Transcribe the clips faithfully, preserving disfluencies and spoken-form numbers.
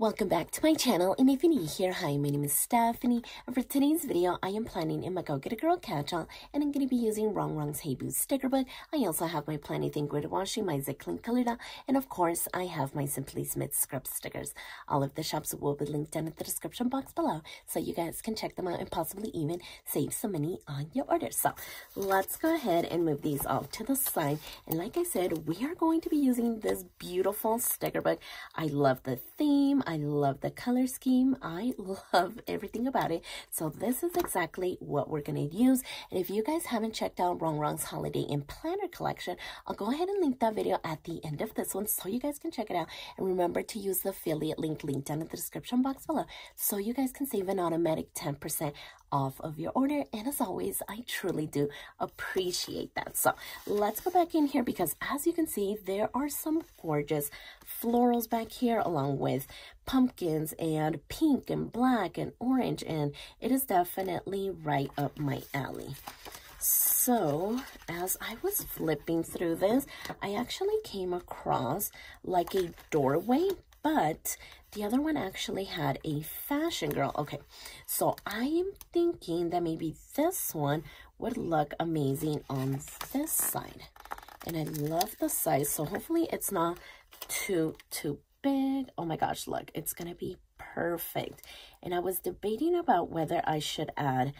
Welcome back to my channel, and if you're new here, hi, my name is Stephany, and for today's video, I am planning in my Go Getter Girl Catch All, and I'm going to be using Rongrong's Hey Boo sticker book. I also have my Planything Grid Washi, my Ziklink Kaluda, and of course, I have my Simply Smith Script stickers. All of the shops will be linked down in the description box below, so you guys can check them out and possibly even save some money on your order. So, let's go ahead and move these off to the side, and like I said, we are going to be using this beautiful sticker book. I love the theme. I love the color scheme. I love everything about it. So this is exactly what we're going to use. And if you guys haven't checked out Rongrong's Holiday and Planner collection, I'll go ahead and link that video at the end of this one so you guys can check it out. And remember to use the affiliate link linked down in the description box below so you guys can save an automatic ten percent off of your order. And as always, I truly do appreciate that. So let's go back in here because as you can see, there are some gorgeous florals back here along with pumpkins and pink and black and orange, and it is definitely right up my alley. So as I was flipping through this, I actually came across like a doorway, but the other one actually had a fashion girl. Okay, so I am thinking that maybe this one would look amazing on this side, and I love the size, so hopefully it's not too too big. Oh my gosh, look, it's gonna be perfect. And I was debating about whether I should add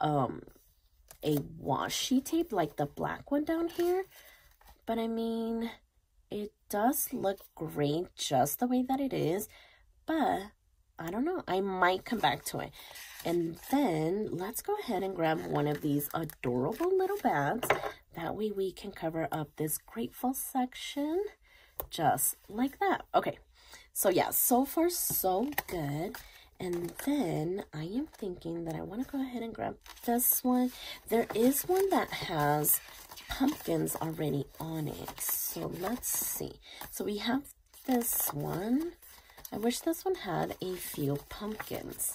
um a washi tape like the black one down here, but I mean, it does look great just the way that it is, but I don't know, I might come back to it. And then let's go ahead and grab one of these adorable little bags, that way we can cover up this grateful section just like that. Okay, so yeah, so far so good. And then I am thinking that I want to go ahead and grab this one. There is one that has pumpkins already on it, so let's see. So we have this one. I wish this one had a few pumpkins.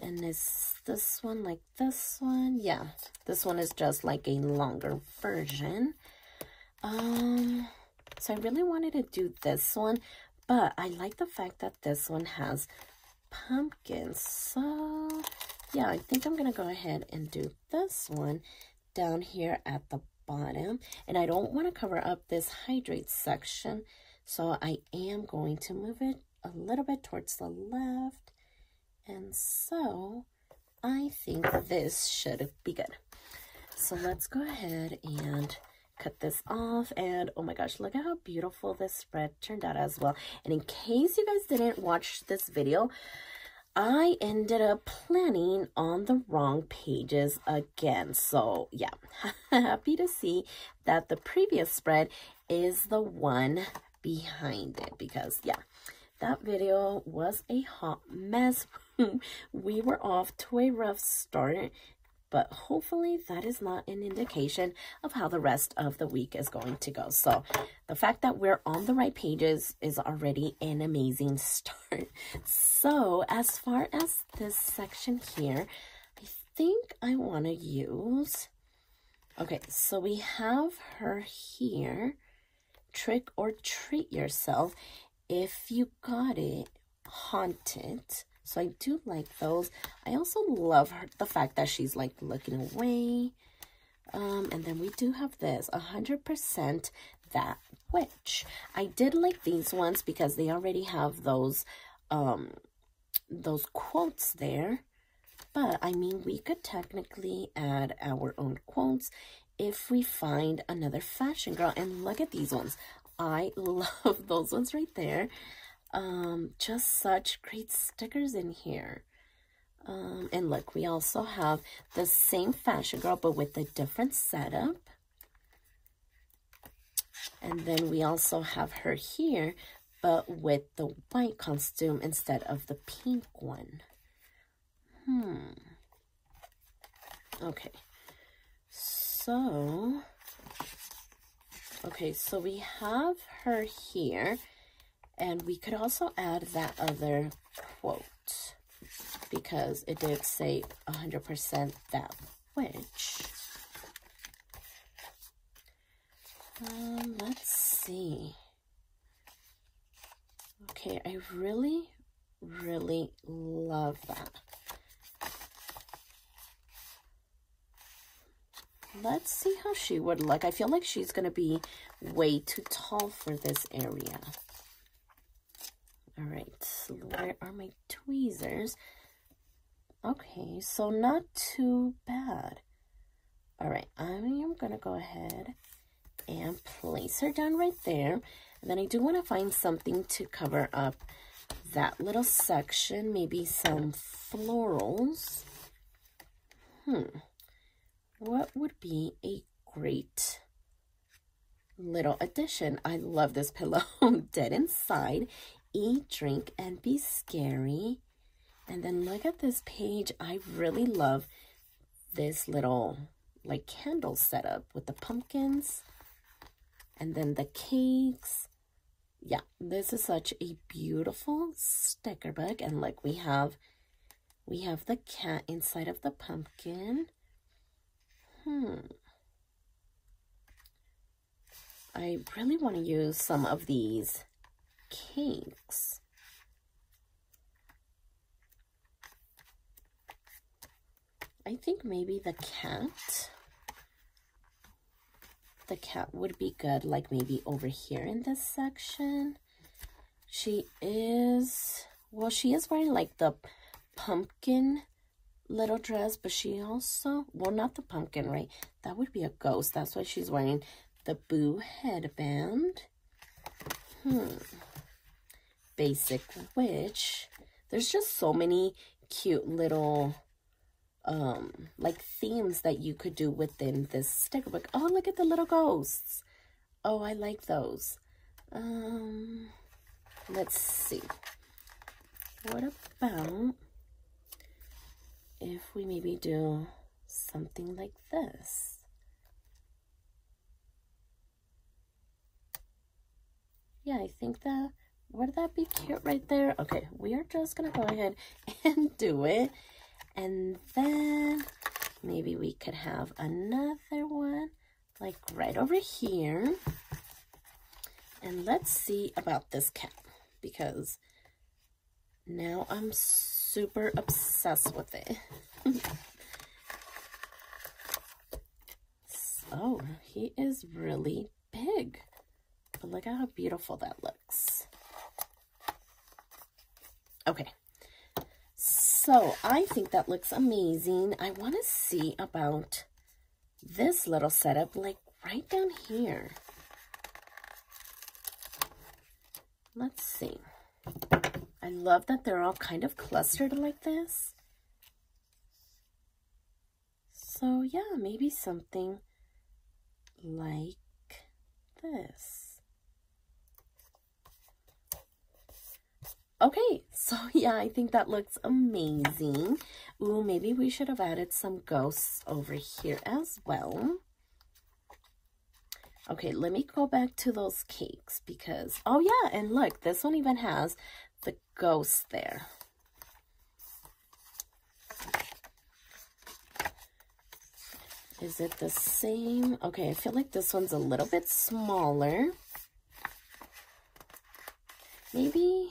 And is this one like this one? Yeah, this one is just like a longer version. Um so I really wanted to do this one, but I like the fact that this one has pumpkins. So yeah, I think I'm gonna go ahead and do this one down here at the bottom. And I don't want to cover up this hydrate section, so I am going to move it a little bit towards the left, and so I think this should be good. So let's go ahead and cut this off. And oh my gosh, look at how beautiful this spread turned out as well. And in case you guys didn't watch this video, I ended up planning on the wrong pages again. So yeah, happy to see that the previous spread is the one behind it, because yeah, that video was a hot mess. We were off to a rough start, but hopefully that is not an indication of how the rest of the week is going to go. So the fact that we're on the right pages is already an amazing start. So as far as this section here, I think I want to use... Okay, so we have her here. Trick or treat yourself. If you got it, haunted. So I do like those. I also love her, the fact that she's like looking away. Um, and then we do have this, one hundred percent That Witch. I did like these ones because they already have those um those quotes there, but I mean, we could technically add our own quotes if we find another fashion girl. And look at these ones, I love those ones right there. Um just such great stickers in here. Um and look, we also have the same fashion girl but with a different setup. And then we also have her here, but with the white costume instead of the pink one. Hmm. Okay. So, okay, so we have her here, and we could also add that other quote, because it did say one hundred percent That Witch. Um, let's see. Okay, I really really love that. Let's see how she would look. I feel like she's going to be way too tall for this area. All right, so where are my tweezers? Okay, so not too bad. All right, I'm going to go ahead and place her down right there. And then I do want to find something to cover up that little section, maybe some florals. Hmm. What would be a great little addition? I love this pillow. Dead inside, eat, drink, and be scary. And then look at this page. I really love this little like candle setup with the pumpkins and then the cakes. Yeah, this is such a beautiful sticker book. And look, we have we have the cat inside of the pumpkin. Hmm. I really want to use some of these cakes. I think maybe the cat, the cat would be good, like maybe over here in this section. She is, well, she is wearing like the pumpkin little dress, but she also, well, not the pumpkin, right? That would be a ghost. That's why she's wearing the boo headband. Hmm. Basic witch. There's just so many cute little um like themes that you could do within this sticker book. Oh, look at the little ghosts. Oh, I like those. Um let's see. What about if we maybe do something like this? Yeah, I think that, would that be cute right there? Okay, we are just gonna go ahead and do it. And then maybe we could have another one like right over here. And let's see about this cat, because now I'm super obsessed with it. So he is really big, but look at how beautiful that looks. Okay, so I think that looks amazing. I want to see about this little setup, like right down here. Let's see. I love that they're all kind of clustered like this. So yeah, maybe something like this. Okay, so yeah, I think that looks amazing. Ooh, maybe we should have added some ghosts over here as well. Okay, let me go back to those cakes because, oh yeah, and look, this one even has the ghost there. Is it the same? Okay, I feel like this one's a little bit smaller. Maybe,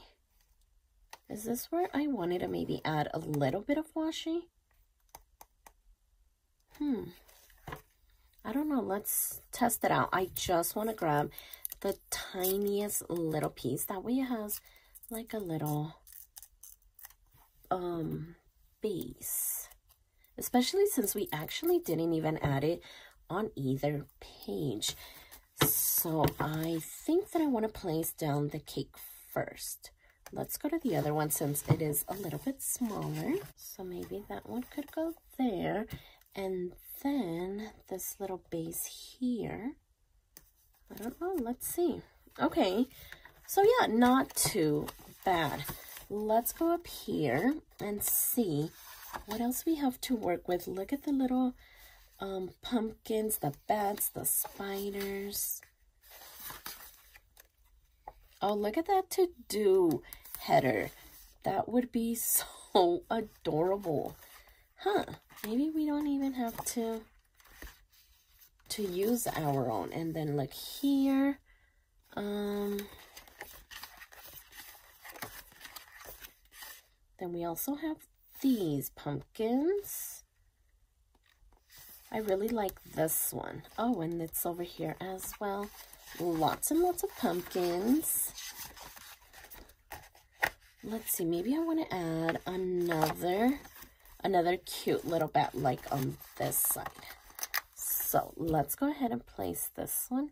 is this where I wanted to maybe add a little bit of washi? Hmm. I don't know. Let's test it out. I just want to grab the tiniest little piece. That way it has like a little um base, especially since we actually didn't even add it on either page. So I think that I want to place down the cake first. Let's go to the other one since it is a little bit smaller. So maybe that one could go there, and then this little base here. I don't know, let's see. Okay, so yeah, not too bad. Let's go up here and see what else we have to work with. Look at the little um, pumpkins, the bats, the spiders. Oh, look at that to-do header. That would be so adorable. Huh, maybe we don't even have to, to use our own. And then look here. Um... Then we also have these pumpkins. I really like this one. Oh, and it's over here as well. Lots and lots of pumpkins. Let's see, maybe I want to add another, another cute little bat like on this side. So let's go ahead and place this one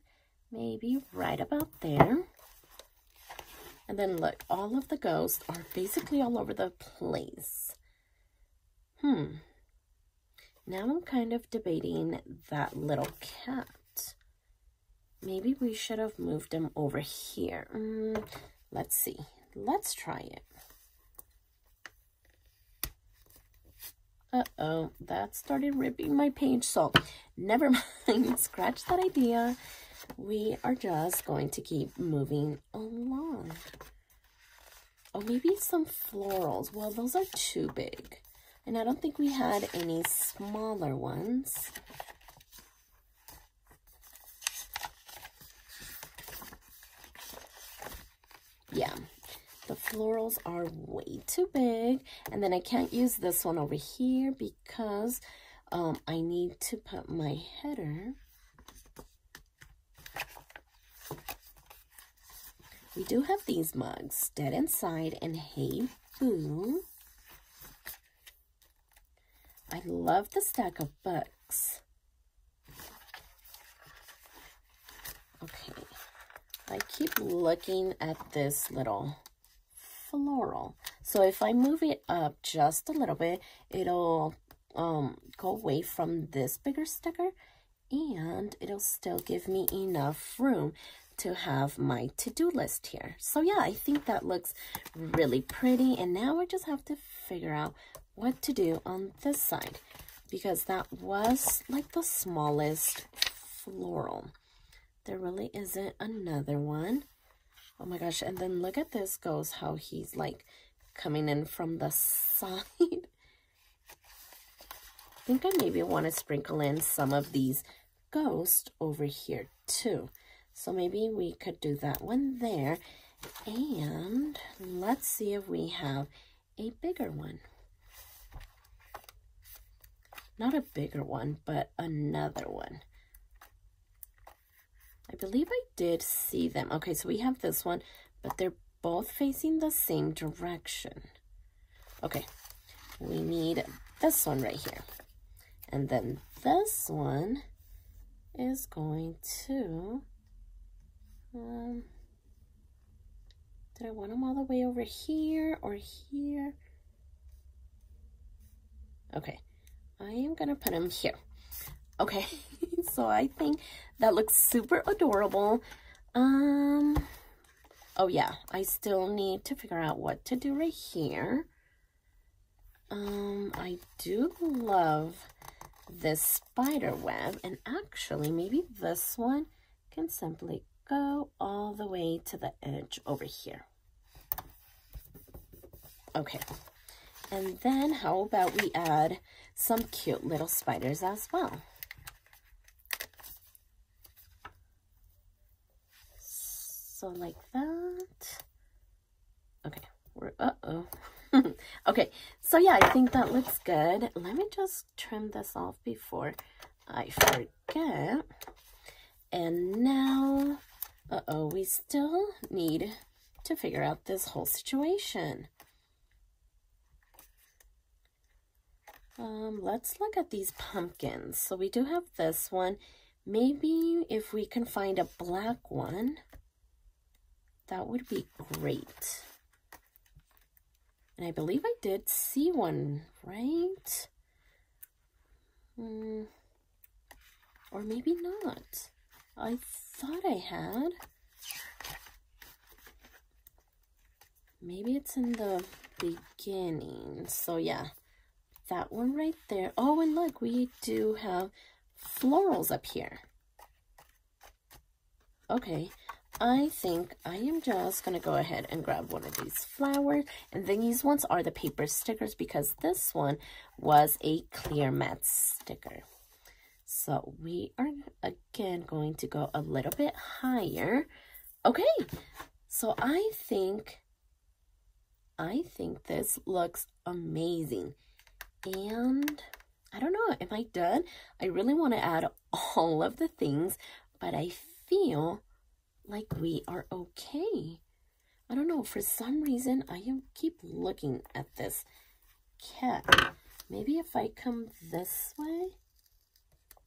maybe right about there. And then look, all of the ghosts are basically all over the place. Hmm. Now I'm kind of debating that little cat. Maybe we should have moved him over here. Mm, let's see. Let's try it. Uh-oh, that started ripping my page. So never mind. Scratch that idea. We are just going to keep moving along. Oh, maybe some florals. Well, those are too big. And I don't think we had any smaller ones. Yeah, the florals are way too big. And then I can't use this one over here because um, I need to put my header. We do have these mugs, Dead Inside and Hey Boo. I love the stack of books. Okay, I keep looking at this little floral. So if I move it up just a little bit, it'll um, go away from this bigger sticker and it'll still give me enough room to have my to-do list here. So yeah, I think that looks really pretty. And now I just have to figure out what to do on this side, because that was like the smallest floral. There really isn't another one. Oh my gosh, and then look at this ghost, how he's like coming in from the side. I think I maybe want to sprinkle in some of these ghosts over here too. So maybe we could do that one there. And let's see if we have a bigger one. Not a bigger one, but another one. I believe I did see them. Okay, so we have this one, but they're both facing the same direction. Okay, we need this one right here. And then this one is going to... Um, did I want them all the way over here or here? Okay, I am gonna put them here. Okay, so I think that looks super adorable. Um, oh yeah, I still need to figure out what to do right here. Um, I do love this spider web, and actually maybe this one can simply go all the way to the edge over here. Okay, and then how about we add some cute little spiders as well? So like that. Okay, we're uh-oh. Okay, so yeah, I think that looks good. Let me just trim this off before I forget. And now, uh-oh, we still need to figure out this whole situation. Um, let's look at these pumpkins. So we do have this one. Maybe if we can find a black one, that would be great. And I believe I did see one, right? Mm, or maybe not. I thought I had. Maybe it's in the beginning. So yeah, that one right there. Oh, and look, we do have florals up here. Okay, I think I am just gonna go ahead and grab one of these flowers. And then these ones are the paper stickers because this one was a clear matte sticker. So we are, again, going to go a little bit higher. Okay, so I think I think this looks amazing. And I don't know, am I done? I really want to add all of the things, but I feel like we are okay. I don't know, for some reason, I keep looking at this cat. Maybe if I come this way,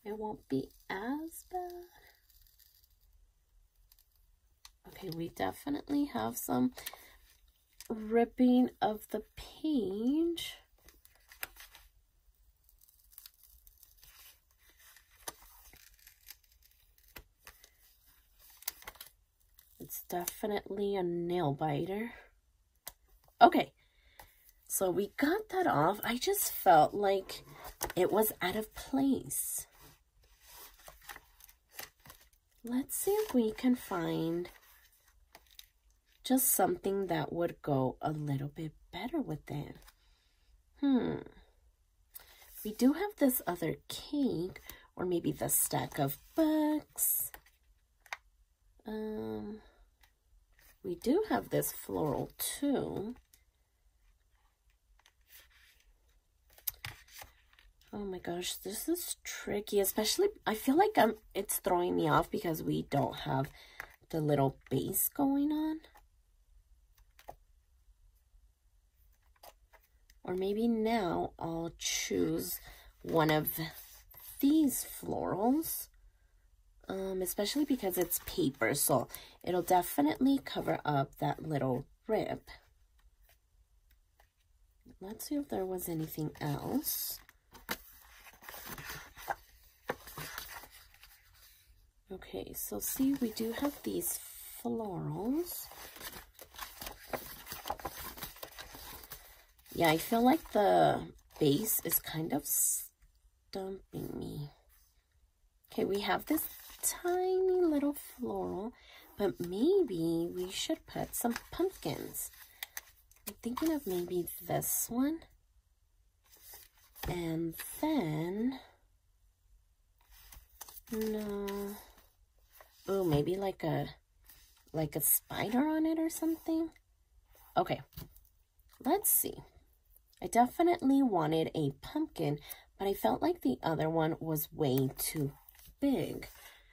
it won't be as bad. Okay, we definitely have some ripping of the page. It's definitely a nail biter. Okay, so we got that off. I just felt like it was out of place. Let's see if we can find just something that would go a little bit better with it. Hmm. We do have this other cake, or maybe the stack of books. Um, we do have this floral too. Oh my gosh, this is tricky, especially, I feel like I'm, it's throwing me off because we don't have the little base going on. Or maybe now I'll choose one of these florals, um, especially because it's paper, so it'll definitely cover up that little rib. Let's see if there was anything else. Okay, so see, we do have these florals. Yeah, I feel like the base is kind of stumping me. Okay, we have this tiny little floral, but maybe we should put some pumpkins. I'm thinking of maybe this one. And then, no, oh, maybe like a, like a spider on it or something. Okay, let's see. I definitely wanted a pumpkin, but I felt like the other one was way too big.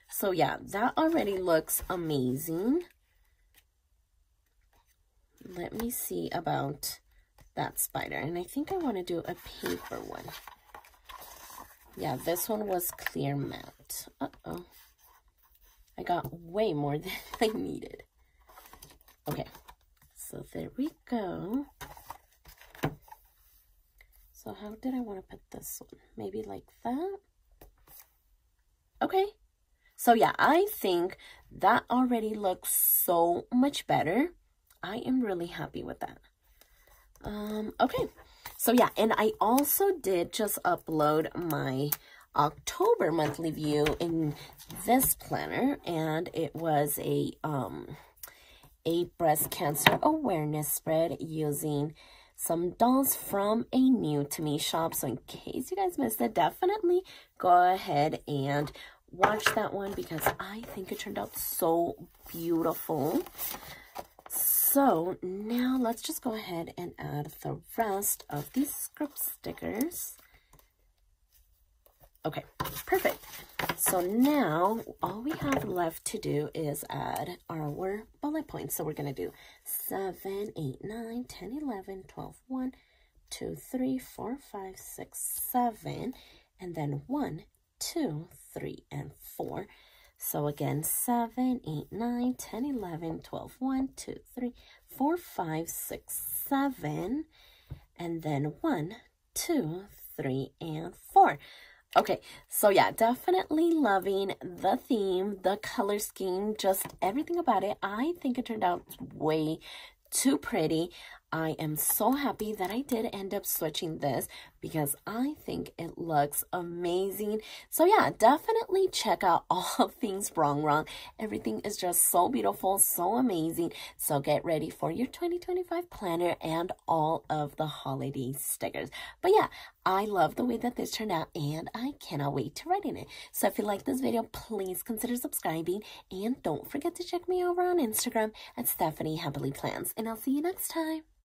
So yeah, that already looks amazing. Let me see about that spider. And I think I want to do a paper one. Yeah, this one was clear matte. Uh-oh. I got way more than I needed. Okay, so there we go. So how did I want to put this one? Maybe like that? Okay. So yeah, I think that already looks so much better. I am really happy with that. Um, okay. So yeah, and I also did just upload my October monthly view in this planner, and it was a, um, a breast cancer awareness spread using some dolls from a new to me shop. So in case you guys missed it, definitely go ahead and watch that one because I think it turned out so beautiful. So now let's just go ahead and add the rest of these script stickers. Okay, perfect. So now all we have left to do is add our bullet points. So we're going to do seven, eight, nine, ten, eleven, twelve, one, two, three, four, five, six, seven, and then one, two, three, and four. So again, seven, eight, nine, ten, eleven, twelve, one, two, three, four, five, six, seven, and then one, two, three, and four. Okay, so yeah, definitely loving the theme, the color scheme, just everything about it. I think it turned out way too pretty. I am so happy that I did end up switching this because I think it looks amazing. So yeah, definitely check out all of things Rongrong. Everything is just so beautiful, so amazing. So get ready for your twenty twenty-five planner and all of the holiday stickers. But yeah, I love the way that this turned out and I cannot wait to write in it. So if you like this video, please consider subscribing and don't forget to check me over on Instagram at Stephany Happily Plans, and I'll see you next time.